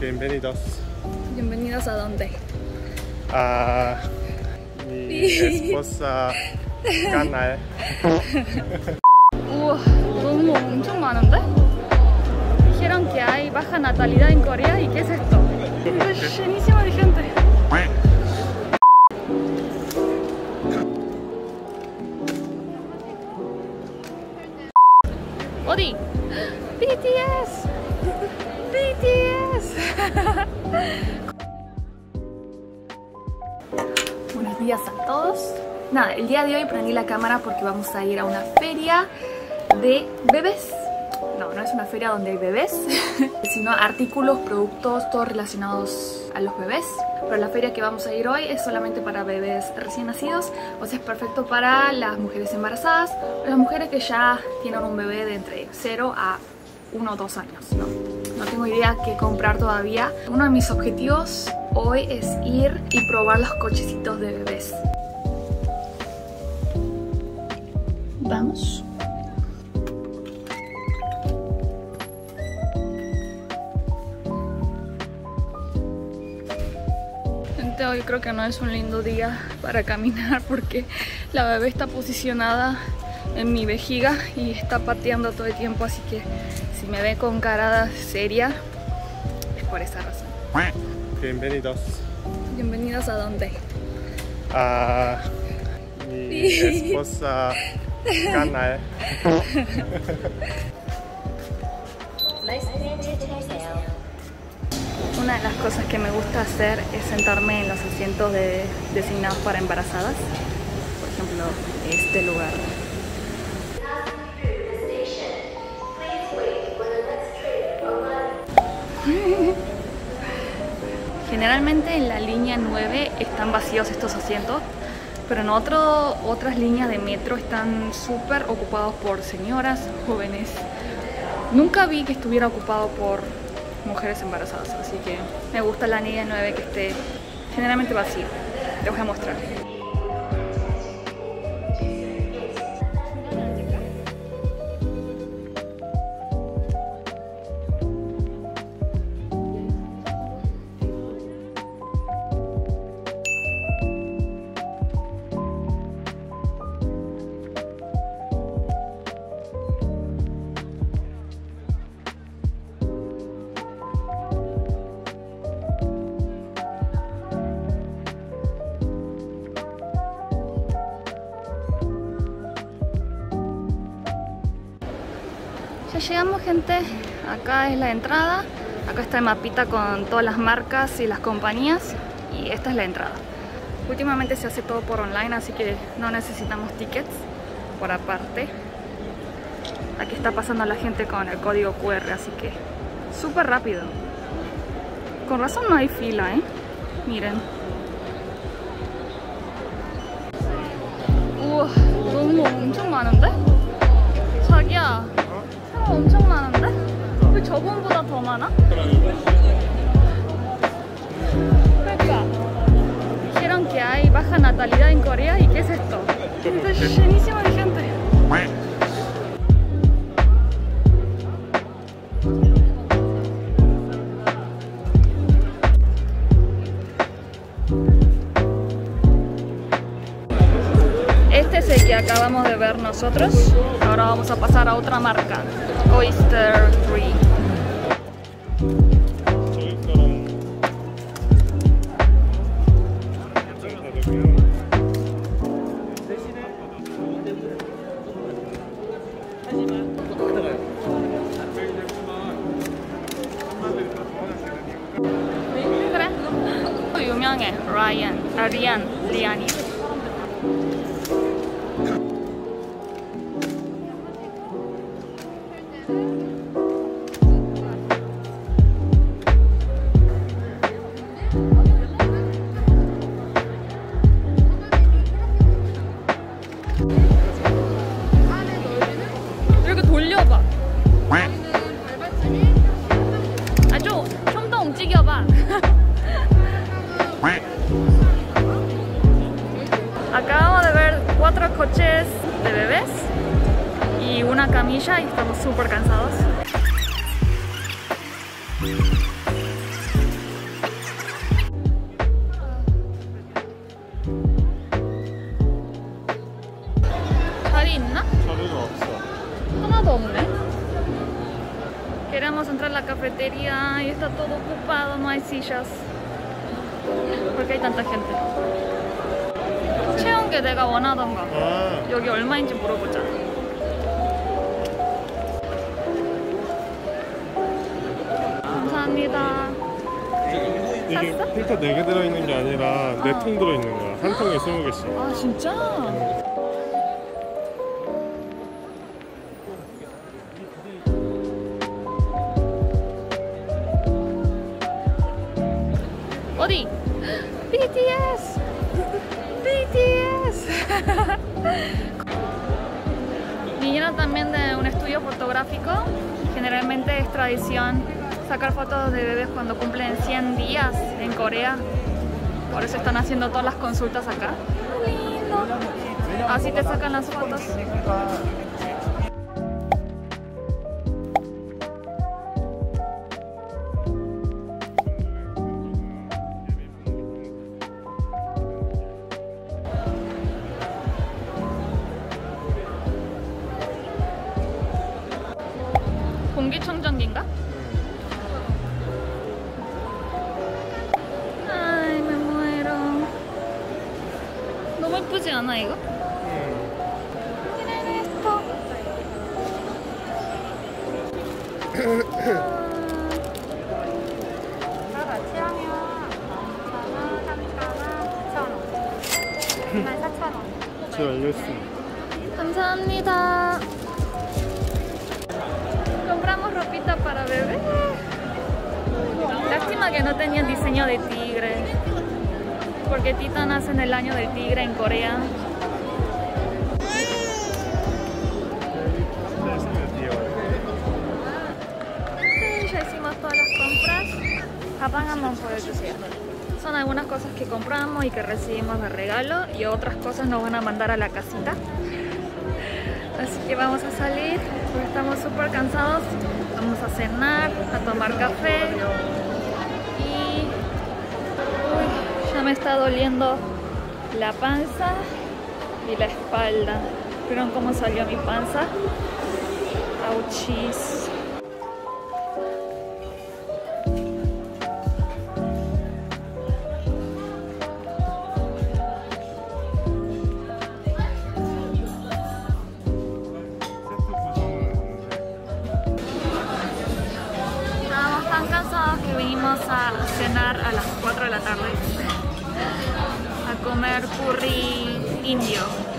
Bienvenidos. ¿Bienvenidos a dónde? A mi esposa Kanae. Uah, mucho 많은데? Dijeron que hay baja natalidad en Corea y ¿qué es esto? Es llenísimo de gente. Odi. BTS. BTS. Buenos días a todos. Nada, el día de hoy prendí la cámara porque vamos a ir a una feria de bebés. No, no es una feria donde hay bebés, sino artículos, productos, todos relacionados a los bebés. Pero la feria que vamos a ir hoy es solamente para bebés recién nacidos, o sea, es perfecto para las mujeres embarazadas o las mujeres que ya tienen un bebé de entre 0 a 1 o 2 años, No tengo idea qué comprar todavía. Uno de mis objetivos hoy es ir y probar los cochecitos de bebés. Vamos. Gente, hoy creo que no es un lindo día para caminar porque la bebé está posicionada en mi vejiga y está pateando todo el tiempo, así que si me ve con cara seria es por esa razón. Bienvenidos. ¿Bienvenidos a dónde? A mi esposa Kanae. Una de las cosas que me gusta hacer es sentarme en los asientos designados para embarazadas, por ejemplo este lugar. Generalmente en la línea 9 están vacíos estos asientos, pero en otras líneas de metro están súper ocupados por señoras, jóvenes. Nunca vi que estuviera ocupado por mujeres embarazadas, así que me gusta la línea 9 que esté generalmente vacía. Les voy a mostrar. Llegamos, gente, acá es la entrada, acá está el mapita con todas las marcas y las compañías y esta es la entrada. Últimamente se hace todo por online, así que no necesitamos tickets por aparte. Aquí está pasando la gente con el código QR, así que súper rápido. Con razón no hay fila, ¿eh? Miren. 엄청 많은데? 자기야. 엄청 많은데? 왜 저번보다 더 많아? 그러니까 dijeron que hay baja natalidad en Corea y ¿qué es esto? Es llenísimo de gente. Este es el que acabamos de ver nosotros. Ahora vamos a pasar a otra marca. Oyster Free. Ryan, Arian, Lian. Acabamos de ver 4 coches de bebés y una camilla y estamos súper cansados. ahí está todo ocupado, no hay sillas. Porque hay tanta gente. 체온 게 내가 원하던가. 여기 얼마인지 물어보자. 감사합니다. 이게 샀어? 필터 4개 들어있는 게 아니라 4통 들어있는 거야. 한 통에 20개씩. 아 진짜? 어디? BTS! BTS! Vinieron también de un estudio fotográfico. Generalmente es tradición sacar fotos de bebés cuando cumplen 100 días en Corea. Por eso están haciendo todas las consultas acá. ¡Lindo! Así te sacan las fotos. 공기청정기인가? Ay, me muero. ¿No me puse a nada, hijo? Miren esto. 감사합니다. Compramos ropita para bebé. Lástima que no tenía diseño de tigre, porque Tito nace en el año del tigre en Corea. Ya hicimos todas las compras. Son algunas cosas que compramos y que recibimos de regalo, y otras cosas nos van a mandar a la casita. Así que vamos a salir porque estamos súper cansados. Vamos a cenar, a tomar café. Y uy, ya me está doliendo la panza y la espalda. ¿Vieron cómo salió mi panza? Auchis. A cenar a las 4 de la tarde a comer curry indio.